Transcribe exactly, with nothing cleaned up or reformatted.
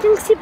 think si